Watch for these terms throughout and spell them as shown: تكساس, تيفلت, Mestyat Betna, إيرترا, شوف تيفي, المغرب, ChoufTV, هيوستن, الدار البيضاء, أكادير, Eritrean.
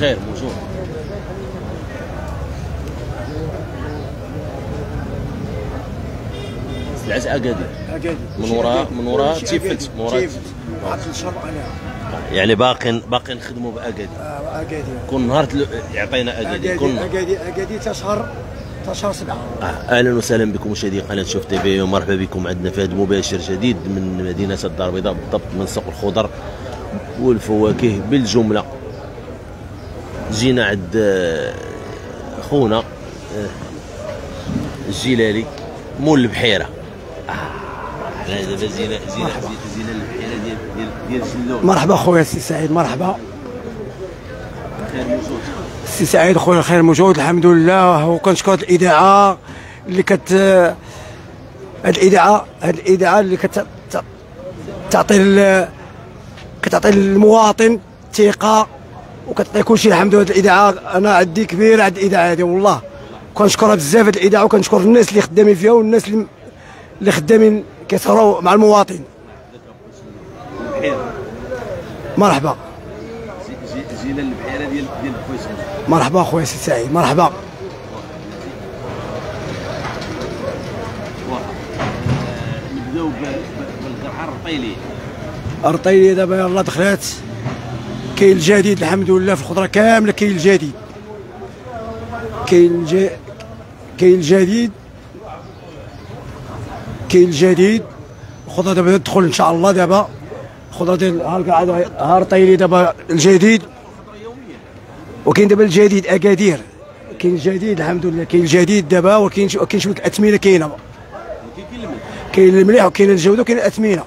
خير موجود. العز أكادير من وراء تيفلت يعني باقي نخدموا بأكادير. أكادير كل نهار يعطينا أكادير كل نهار أكادير تشهر 7. اهلا وسهلا بكم مشاهدي قناه شوف تي في ومرحبا بكم عندنا في هذا المباشر جديد من مدينه الدار البيضاء بالضبط من سوق الخضر والفواكه بالجمله. جينا عند خونا الجلالي مول البحيره. حنا دابا زينا البحيره ديال جلون. مرحبا خويا سي سعيد. مرحبا سي سعيد خويا. الخير موجود الحمد لله، وكنشكر الاذاعه اللي هاد الاذاعه اللي كتعطي للمواطن الثقه وكتعطي كلشي. الحمد لله هاد الاذاعه انا عندي كبيره عند الاذاعه هادي والله، كنشكرها بزاف هاد الاذاعه، وكنشكر الناس اللي خدامين فيها والناس اللي خدامين كيسهروا مع المواطن. مرحبا جينا للبحيره ديال الفويس. مرحبا خويا سي سعيد. مرحبا نبداو بالقرعه الرطيليه. الرطيليه دابا يلاه دخلات، كاين الجديد الحمد لله في الخضره كامله، كاين الجديد كاين الجديد الخضره دابا تدخل ان شاء الله. دابا الخضره ديال هارطيلي دابا الجديد، وكاين دابا الجديد اكادير، كاين الجديد الحمد لله، كاين الجديد دابا، وكاين شويه الاثمنه كاينه، كاين المليح وكاين الجوده وكاين الاثمنه.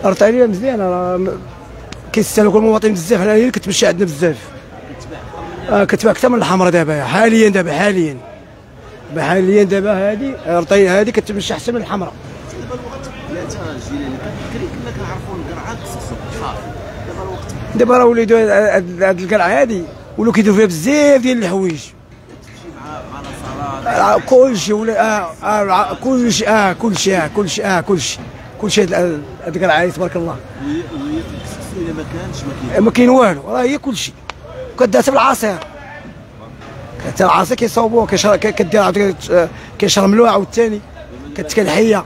الارطيليه مزيانه راه كيستهلكوا المواطن بزاف، حنا هي اللي كتمشي عندنا بزاف، كتباع اكثر من الحمراء دابا حاليا. دابا هذه الارطيليه هذه كتمشي احسن من الحمراء. دابا راه وليدو هاد القلعه هادي ولاو كيديرو فيها بزاف ديال الحوايج، كلشي ولا كلشي كلشي هاد القلعه هادي تبارك الله. الا ما كانش ما كاين والو، راه هي كلشي. وكدات بالعصير، حتى العصير كيصاوبوها، كدير كيشرب ملوعه والثاني كتكل حيه.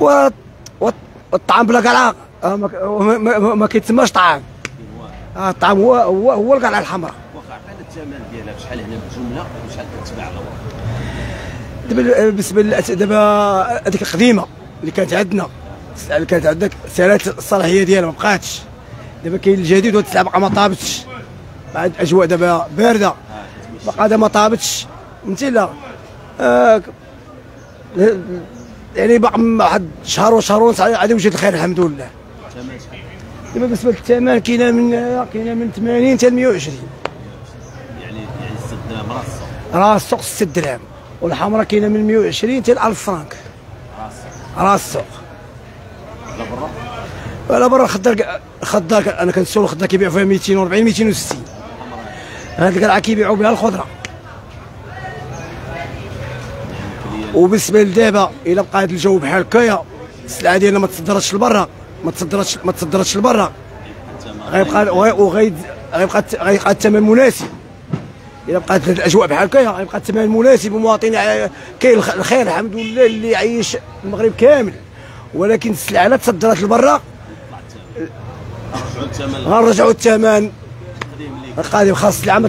والطعام بلا قلعه ما كيتسماش طعام. الطعام هو القلعه الحمراء. واخا عطينا الثمن ديالها بشحال هنا بالجمله وشحال كتباع على دابا؟ بالنسبه دابا هذيك القديمه اللي كانت عندنا سالات الصلاحيه ديالها ما بقاتش. دابا كاين الجديد وهاد السلعه ما طابتش، بعد الاجواء دابا بارده باقا ما طابتش، فهمتي؟ لا يعني باقي واحد شهر وشهر ونص غادي يوجد الخير الحمد لله. دابا بالنسبه للثمن كاينه من 80 حتى 120. يعني 6 درهم راس السوق. راس السوق 6 درهم، والحمراء كاينه من 120 حتى 1000 فرانك. راس السوق. على برا؟ على برا الخضار انا كنسول الخضار كيبيعوا فيها 240 260. هاد القلعه كيبيعوا بها الخضره. وبالنسبه لدابا الا بقى هذا الجو بحال هكايا السلعه ديالنا ما تصدرتش لبرا، غيبقى الثمن مناسب. الا بقات هذه الاجواء بحال هكايا غيبقى الثمن مناسب، ومواطن كاين الخير الحمد لله اللي عايش المغرب كامل. ولكن السلعه لا تصدرت لبرا غنرجعوا الثمن القادم. خاص السلعه ما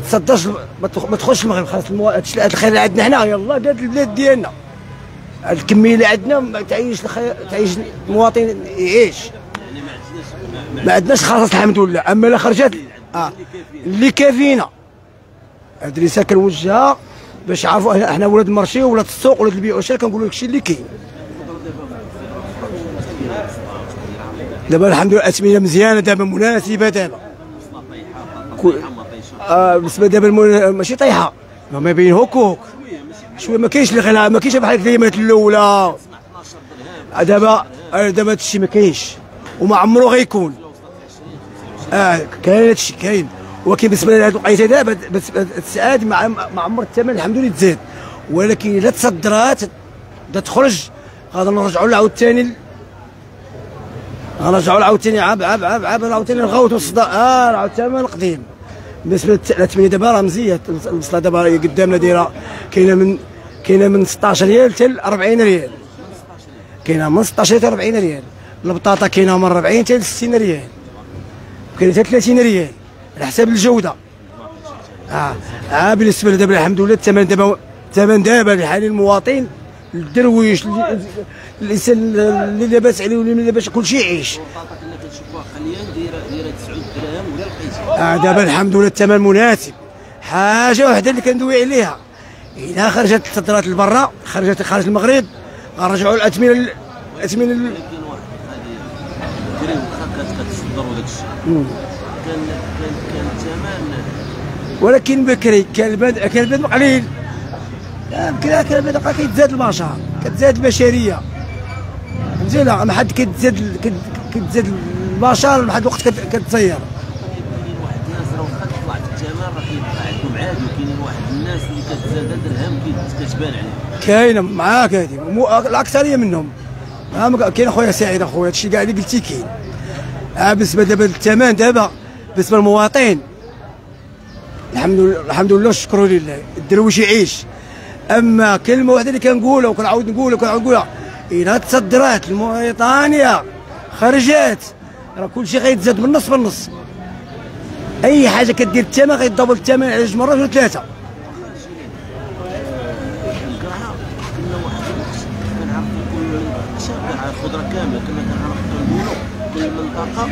تخش المغرب، خاص هذا الخير اللي عندنا هنا يلاه قاد البلاد ديالنا، الكميه اللي عندنا ما تعيش المواطن يعيش. ما عندناش خلاص الحمد لله. اما لا خرجت اللي كافينا، هاد الرساله كنوجهها باش عارفوا احنا ولاد المرشي ولاد السوق ولاد البيع والشراء، كنقولوا لك الشيء اللي كاين. دابا الحمد لله الاثمنه مزيانه دابا مناسبه. دابا بالنسبه دابا ماشي طايحه، ما بين هوك وهوك شويه، ما كاينش الغلاء، ما كاينش بحال الايامات الاولى. دابا هادشي ما كاينش وما عمره غيكون. كاين هادشي كاين، ولكن بالنسبه لهاد الوقيته دابا السعاد ما عمر الثمن الحمد لله تزاد. ولكن الا تصدرات تخرج غادي نرجعوا لها عاوتاني غنرجعوا عاوتاني عاب عاوتاني نغوتوا الصدى عاوتاني من القديم. بالنسبه ل8 دابا راه مزيات البصله دابا قدامنا دايره كاينه من 16 ريال حتى ل 40 ريال، كاينه من 16 حتى 40 ريال. البطاطا كاينه من 40 حتى ل 60 ريال، كاينه حتى 30 ريال على حساب الجوده. بالنسبه لدابا الحمد لله الثمن دابا الحالي المواطن الدرويش الانسان اللي لاباس عليه واللي لاباس كلشي يعيش. البطاطا كنا كنشوفوها حاليا دايره 9 دراهم ولا لقيتها. دابا الحمد لله الثمن مناسب. حاجه وحده اللي كندوي عليها، الا خرجت الصدرات لبرا خرجت خارج المغرب غنرجعوا الاثمنه ولكن واحد هذه دريم كتصدر وداك الشيء كان الثمن ولكن بكري كان البنت قليل. كان كيتزاد البشر، كتزاد البشريه مزيانه، ما حد كتزاد البشر بحال الوقت كتطير. كاين واحد الناس راه واخا طلعت الثمن راه كيبقى عندهم عادي، وكاينين واحد الناس اللي كتزاد درهم كتبان عليهم. كاينه معاك هذه الاكثريه منهم. كاين اخويا سعيد اخويا هادشي كاع اللي قلتي كاين. بالنسبه دابا للثمن دابا بالنسبه للمواطن الحمد لله شكروا لله الدرويش يعيش. اما كلمه واحده اللي كنقولها وكنعاود نقولها الا تصدرات الموريتانيه خرجات راه كلشي غيتزاد بالنص بالنص. اي حاجه كدير الثمن غيتضرب الثمن على 2 مرات ولا 3. الكراعه كنا واحد الوقت كنعرفوا كل شبع الخضره كامله، كنا كنعرفوا نديروا كل منطقه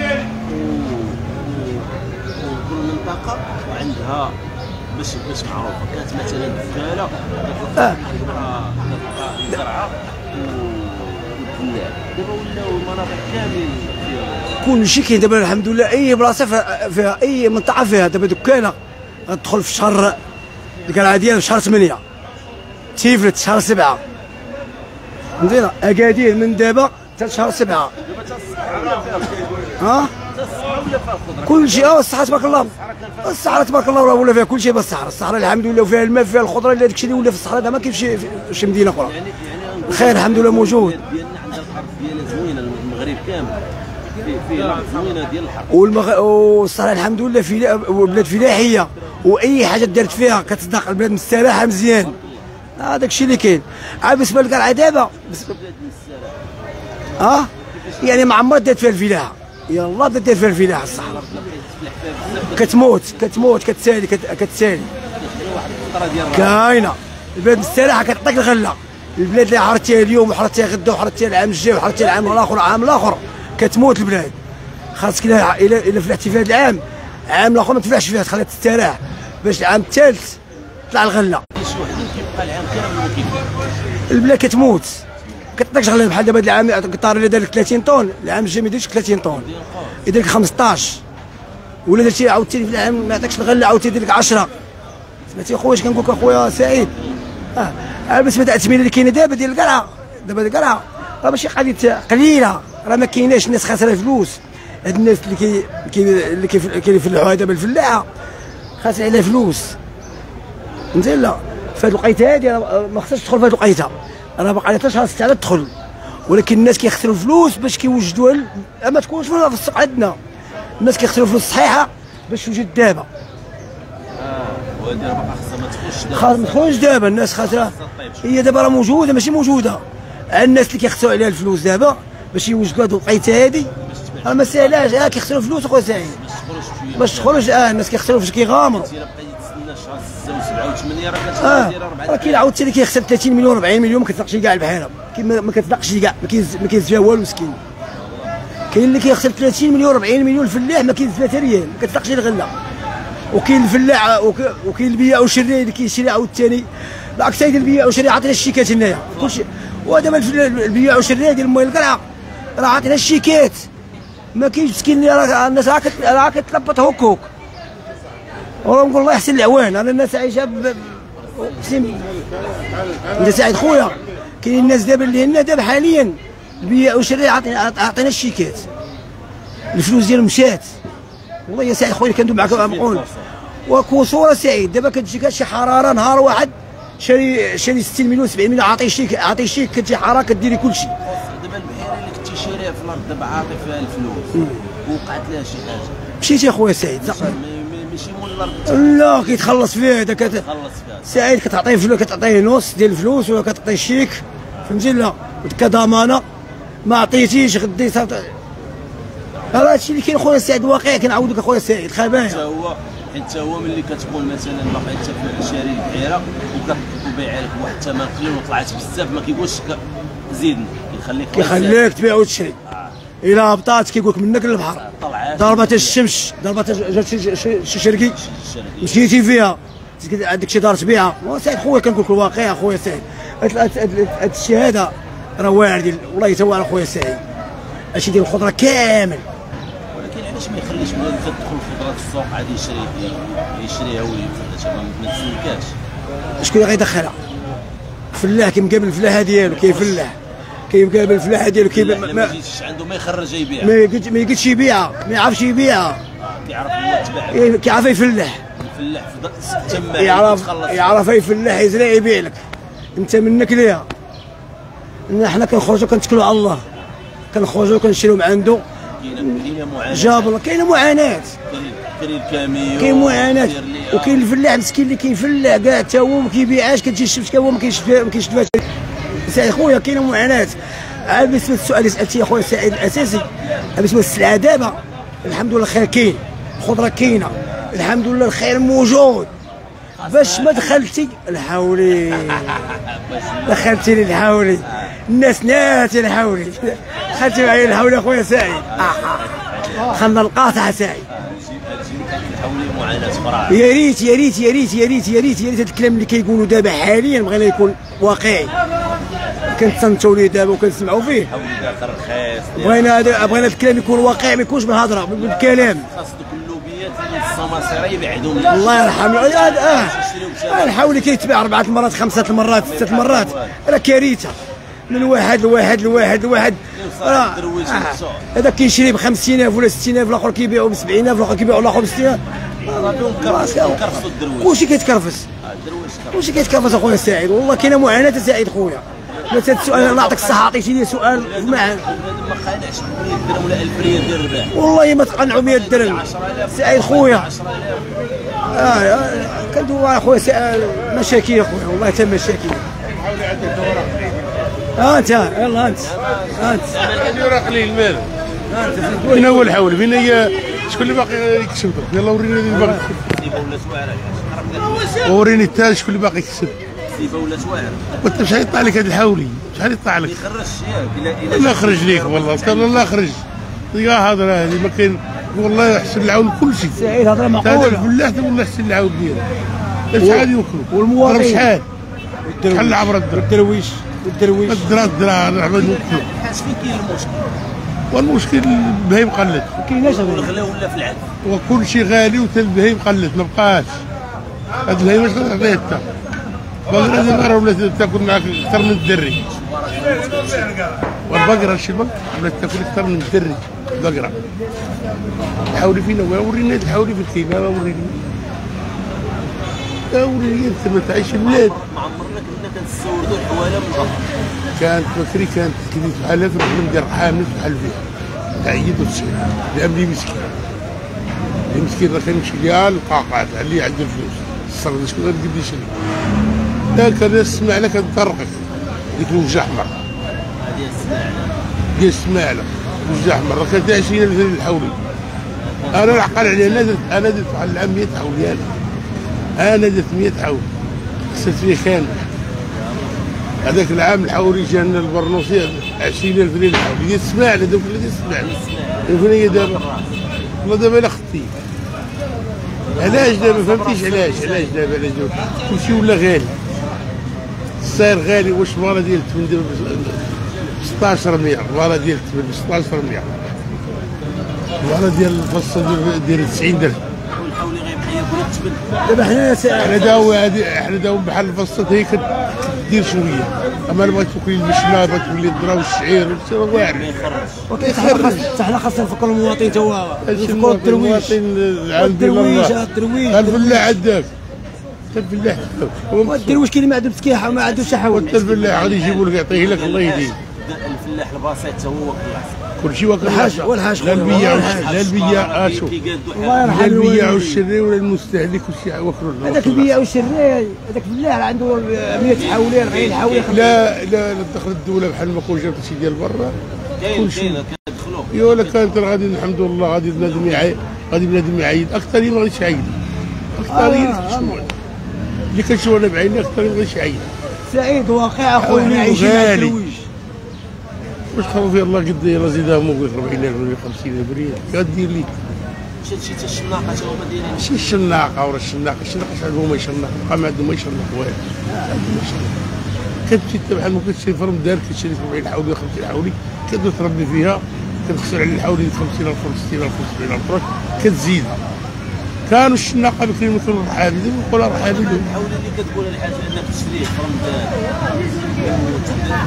وكل منطقه وعندها باش معروفه. كانت مثلا الدكاله كتلقى الزرعه والكناب، دابا ولاو المناطق كاملين فيها كلشي كاين. دابا الحمد لله اي بلاصه فيها اي منطقه فيها دابا دكانه غتدخل في شهر الكرعه ديالها في شهر 8، تيفلت شهر 7، مزيانه اكادير من دابا حتى شهر 7. دابا حتى الصحراء كل شيء الصحراء تبارك الله، الصحراء تبارك الله راه ولا فيها كل شيء. بس الصحراء الحمد لله وفيها الماء فيها الخضره، الا داكشي اللي ولا في الصحراء هذا ما كاينش في مدينه اخرى. الخير الحمد لله موجود ديالنا حنا، الارض ديالنا زوينه، المغرب كامل فيه الارض زوينه ديال الحرب، والصحراء الحمد لله في بلاد فلاحيه واي حاجه دارت فيها كتصدق، البلاد مستراحه مزيان. داكشي اللي كاين. بالنسبه للقرعه دابا يعني ما عمرها دارت فيها الفلاحه، يلا بدات دير فيها الفلاحه. الصحراء كتموت كتسالي كاينه البلاد مستراحه كتعطيك الغله. البلاد اللي حرتيها اليوم وحرتيها غدا وحرتيها العام الجاي وحرتيها العام الاخر كتموت البلاد. خاصك الا فلحتي في هذا العام الاخر ما تفلحش فيها، تخليها تستراح باش العام الثالث تطلع الغله. البلاد كتموت كتعطيكش غلا. بحال دابا هذا العام القطار اللي دار لك 30 طن العام الجاي ما يديرش 30 طن، يدير لك 15 ولا درتي عاوتاني في العام ما يعطيكش الغله عاوتاني يدير لك 10. سمعتي خويا اش كنقول لك اخويا سعيد؟ بالنسبه للاثمنه اللي كاينه دابا ديال القرعه، دابا القرعه راه ماشي قضيه قليله، راه ما كايناش الناس خاسره فلوس. هاد الناس اللي كيفلحوها دابا الفلاحه خاسر عليها فلوس مزيان. لا فهاد الوقيته هادي ما خصهاش تدخل في هاد الوقيته، راه باقي على 13 عاد تدخل، ولكن الناس كيخسروا فلوس باش كيوجدوها ما تكونش في السوق عندنا. الناس كيخسروا فلوس صحيحه باش توجد دابا. وهادي راه باقا خاصها ما تخرجش دابا، خاصها ما تخرجش دابا. الناس خاسره هي دابا راه موجوده ماشي موجوده. الناس اللي كيخسروا عليها الفلوس دابا باش يوجدوا هاد الوقيته هادي راه ما ساهلاش. كيخسروا فلوس اخويا سعيد باش تخرج. الناس كيخسروا فاش كيغامروا. راه كاين عاوتاني كيخسر 30 مليون 40 مليون ما كتلقش كاع البحيره، ما كتلقش كاع، ما كيهز فيها والو مسكين. كاين اللي كيخسر 30 مليون 40 مليون الفلاح ما كيهز فيها حتى ريال، ما كتلقش الغله. وكاين الفلاح وكاين البياع والشري اللي كيشري عاوتاني، الاكثريه ديال البياع والشري عاطينا الشيكات هنايا كلشي. ودابا البياع والشري ديال موال القرعه راه عاطينا الشيكات، ما كاينش مسكين الناس راه كتلبط هكوك. ونقول الله يحسن العوان، انا الناس عايشه اقسم انت سعيد خويا. كاينين الناس دابا اللي هنا دابا حاليا البيع والشراء عطينا الشيكات، الفلوس ديالهم مشات. والله يا سعيد خويا كندوي معاك نقول وكسوره سعيد. دابا كتجيك شي حراره نهار واحد شاري 60 مليون 70 مليون عاطيه شيك كتجي حراره كديري كلشي. دابا البحيره اللي كنتي شاريها خويا في الارض عاطي فيها الفلوس وقعت لها شي حاجه. مشيت يا خويا سعيد ماشي مول الارض. لا كيتخلص فيها هذاك كيتخلص فيها سعيد كتعطيه فلوس، كتعطيه نص ديال الفلوس ولا كتعطيه الشيك فهمتي. لا كضمانه ما عطيتيش غدي راه هادشي اللي كاين خويا سعيد واقع. كنعاودك اخويا سعيد الخبايا حتى هو، حتى هو ملي كتقول مثلا باقي انت في شاري البحيره وكتبيع لك واحد الثمن قليل وطلعت بزاف ما كيقولش زيدني، كيخليك تبيع وتشري. إلا هبطات كيقول لك منك للبحر، ضربت الشمس، ضربت جات شي شركي مشيتي فيها عندك شي دار تبيعها. سعيد خويا كنقول لك الواقع خويا سعيد، هاد الشهاده راه واعر والله تا واعر خويا سعيد. هادشي ديال الخضره كامل، ولكن علاش ما يخليش بنادم تدخل الخضره في السوق عادي يشريها ويفرجها ما تسلكاش؟ شكون اللي غيدخلها؟ فلاح كيمقابل الفلاحه ديالو كيفلاح، كيمقابل الفلاحه ديالو كيبيع. ما يجيش عنده ما يخرجها يبيعها، ما يقدش يبيعها، ما يعرفش يبيعها. كيعرف يتباع، كيعرف يفلاح، الفلاح في التماع يعرف يفلاح يزرع يبيع لك انت منك ليها. حنا كنخرجوا كنتكلوا على الله، كنخرجوا كنشريو من عنده. كاينه معاناه، جاب كاينه معاناه، كاين الكاميو، كاين معاناه. وكاين الفلاح مسكين اللي كيفلع كاع حتى هو ما كيبيعش، كتجي الشمس حتى هو ما كيشدفهاش. سعيد خويا كاينه معاناه. بالنسبه للسؤال اللي سالتيه خويا سعيد الاساسي، بالنسبه للسلعه دابا الحمد لله الخير كاين، الخضره كاينه الحمد لله الخير موجود. باش ما دخلتي الحولي دخلتي لي الحولي الناس ناتي الحولي دخلتي معايا الحولي اخويا سعيد خلنا القاطع سعيد. يا ريت يا ريت يا ريت يا ريت يا ريت يا ريت هذا الكلام اللي كيقولوا دابا حاليا بغينا يكون واقعي. كنتصنتوا ليه دابا وكنسمعوا فيه، بغينا الكلام يكون واقعي ما يكونش بالهضره بالكلام. الله يرحمه الحولي كيتباع 4 مرات 5 مرات 6 مرات راه كارثه. من واحد لواحد لواحد لواحد هذا كيشري ب 50000 ولا 60000، الاخر كيبيعو ب 70000، الاخر كيبيعو الاخر ب 60000. كلشي كيتكرفس، كلشي كيتكرفس اخويا سعيد. والله كاينه معاناه سعيد خويا. بس هذا السؤال الله يعطيك الصحة عطيتيني سؤال معاك. ما قنعش 100 درهم ولا 1000 ريال ديال الربح. والله ما تقنعوا 100 درهم. سعيد خويا. كندوي خويا مشاكل خويا والله حتى مشاكل. انت يلا انت. الدورة قليل المال. فين هو الحول؟ فين هي شكون اللي باقي يكسب؟ يلا وريني اللي باقي يكسب. وريني الثاني شكون اللي باقي يكسب. ولا سواعر وانت مش غيطلع لك هذا الحولي، مش غيطلع لك. ما يخرجش ياك الا خرج ليك والله لا خرج. يا هضره هذه ما كاين والله احسن العاون كلشي. سعيد هضره معقوله. الفلاح والله احسن العاون ديالو شحال يوكلوا والمواطن شحال شحال عبر الدرويش الدرا العباد يوكلوا. حاس فين كاين المشكل؟ والمشكل البهيم قلت ما كايناش الغلا ولا في العدل وكلشي غالي وتا البهيم قلت ما بقاش. هاد البهيم اش غتعطيه انت؟ البقرة زمان ولا تاكل معاك أكثر من الدري. والبقرة الشبل ولا تاكل أكثر من الدري البقرة. الحولي فين هو؟ وريني الحولي في الكيما وريني. وريني أنت ما تعيش البلاد. ما عمرنا كنا كنستوردوا الحوالة من البحر. كانت بكري كانت كليت بحالها كنا ندير حامل بحال فيها. تعيد وتسير. لأملي مسكين. المسكين راه كيمشي ليها القعقعة اللي عنده الفلوس. الصغر شكون غادي يشري؟ ذاك الناس سمعنا كتطرقك ديك الوجه احمر ديال السماعله وجه احمر راه كتبيع شي الحولي. انا العقل عليه انا درت على العام 100 حولي، انا درت 100 حولي خسرت فيه كامل. هذاك العام الحولي جانا البرنوسي 20000 ريال الحولي ديال السماعله. دوك اللي ديال السماعله الفنيه دابا والله دابا لا خطي. علاش دابا فهمتيش علاش دابا كلشي ولا غالي. السعر غالي واش البارة ديال التمن دابا ب 1600، البارة ديال التمن ب 1600، البارة ديال الفصة ديال 90 درهم. والحولي غيبقى ياكل التمن دابا. حنا داوي بحال الفصة هي كدير شوية، أما أنا بغيت تاكلي المشنا، بغيت تولي الذرة والشعير واعر ما يخرجش. حتى حنا خاصنا نفكروا المواطن تا هو، نفكروا الدرويش الدرويش الفلاح عداك الفلاح. هو الدرويش كاين اللي ما عندو مسكيحه وما عندوش حول. الفلاح غادي يجيبوا لك يعطيه لك الله يهديه. الفلاح البسيط هو كيعصي كل شيء وكل والحاج لا البياع لا البياع شوف الله يرحم البياع والشري ولا المستهلك وكل هذاك البياع والشري هذاك بالله عنده 100 حاوليه 40 حاوليه لا لا دخل الدوله بحال ما كون جابت شي ديال برا كل شيء كندخلوا ايوا لا كانت غادي الحمد لله غادي بنادم يعيد غادي بنادم يعيد اكثرين ما غاديش يعيد اكثرين شنو اللي كنشوف انا بعيني اكثرين ما غاديش يعيد سعيد واقع اخويا حنا عايشين على التلويج واش خوفي الله قد يلا زيدها موقف 40000 ولا 50000 ريال كدير لي شي حتى الشناقه تا هما دايرين شي الشناقه ورا الشناقه شحال هما يشناقوا بقى ما عندهم ما يشناقوا والو ما يشناقوا كتمشي انت بحال ما كتشري في رمضان كتشري 40 حولي 50 حولي كتبدا تربي فيها كتخسر على الحولي 50 65 75 كتزيدها كانوا الشناقه بكري مثل الرحاب ديما نقولها رحاب الحولي اللي كتقولها لحاجه انك تشري في رمضان وتبدا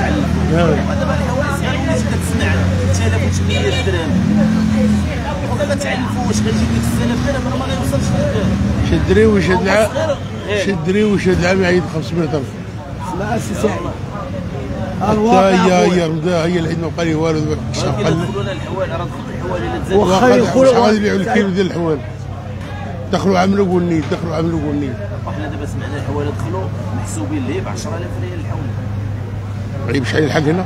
تعلم ودابا الحوايج يعني كتسمع 3800 درهم وبغا تعلفوا واش غتجيب لك 6000 درهم راه ما غيوصلش لك شدري واش هاد العام شدري واش هاد العام يعيد 500000 لا اساسي الواقع هي رمضان هي العيد ما بقى لي والو دابا كيقولوا لنا الحوالي راه واخا يقولوا شحال يبيعوا الكيلو ديال الحوالي دخلوا عملوا بنيت دخلوا عملوا بنيت وحنا دابا سمعنا الحوالي دخلوا محسوبين ليه ب 10000 ريال الحوالي عيب شحال يلحق هنا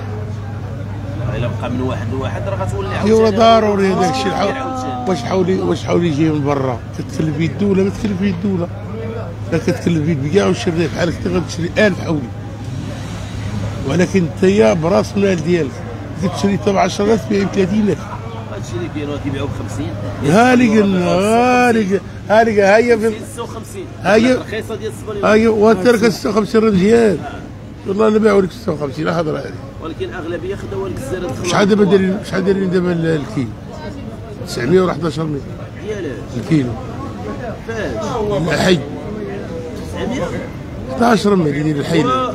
الا بقى من واحد لواحد راه غتولي عاوتاني ايوا ضروري هذاك الشيء واش حاولي يجي من برا كتكلف بيد الدوله ما تكلف بيد الدوله لا كتكلف بيد البياع والشري بحالك انت غتشري 1000 حولي ولكن انت براس المال ديالك كتشري تبع 10000 تبيع ب 30000 هادشي اللي كاين راه كيبيعوا ب 50 ها اللي قلنا ها اللي ها هي 56 ها هي الرخيصه ديال السوبر ها هي وترك 56 راه مزيان والله الا باعوا لك 56 لا هضره هذه ولكن اغلبيه خداو لك الزراد خلاص شحال دابا دايرين شحال دايرين دابا الكيلو 911 مليون ديالاش الكيلو فاش الحي 911 مليون ديال الحي هو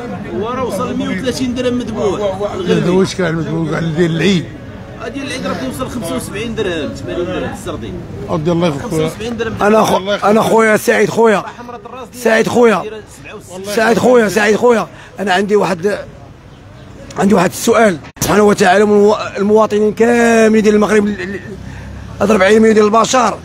راه وصل 130 درهم مدبوع هذا واش كاع المدبوع كاع ديال العيد هذه العيد راه كيوصل 75 درهم 80 درهم السردين اودي الله يفك خويا 75 درهم انا خويا سعيد خويا سعيد خويا انا عندي واحد السؤال سبحانه وتعالى من المواطنين كاملين ديال المغرب اضرب على مليون ديال البشر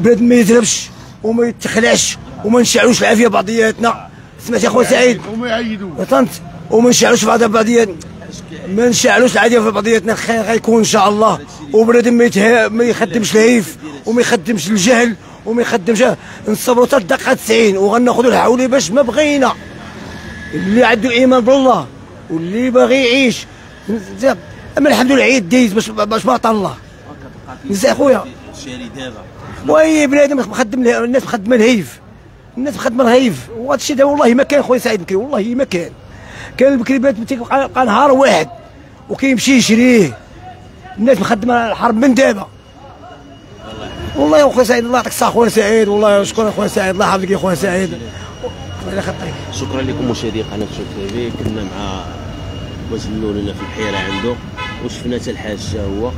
بلاد ما يتلبش وما يتخلعش وما نشعلوش العافيه بعضياتنا سمعت يا خويا سعيد وما يعيدوش فهمت وما نشعلوش بعضياتنا ما نشعلوش العافيه في بعضياتنا الخير غيكون ان شاء الله وبلاد ما يخدمش الهيف وما يخدمش الجهل وما يخدمش نصبروا حتى الدقه 90 وغناخذوا الحولي باش ما بغينا اللي عنده ايمان بالله واللي باغي يعيش اما الحمد لله العيد دايز باش ما طلع نسى خويا الشاري دابا وي بنادم مخدم الناس مخدمه الهيف الناس مخدمه الهيف وهذا الشيء ده والله ما كان خويا سعيد بكري والله ما كان البكري بات بقى نهار واحد وكيمشي يشريه الناس مخدمه الحرب من دابا والله يا خويا سعيد الله يعطيك الصحة خويا سعيد والله شكرا خويا سعيد الله يحفظك يا خويا سعيد على خاطرك شكرا لكم مشاهدي قناة تشوف تيفي كنا مع وزنوا لنا في البحيرة عنده وشفنا حتى الحاج هو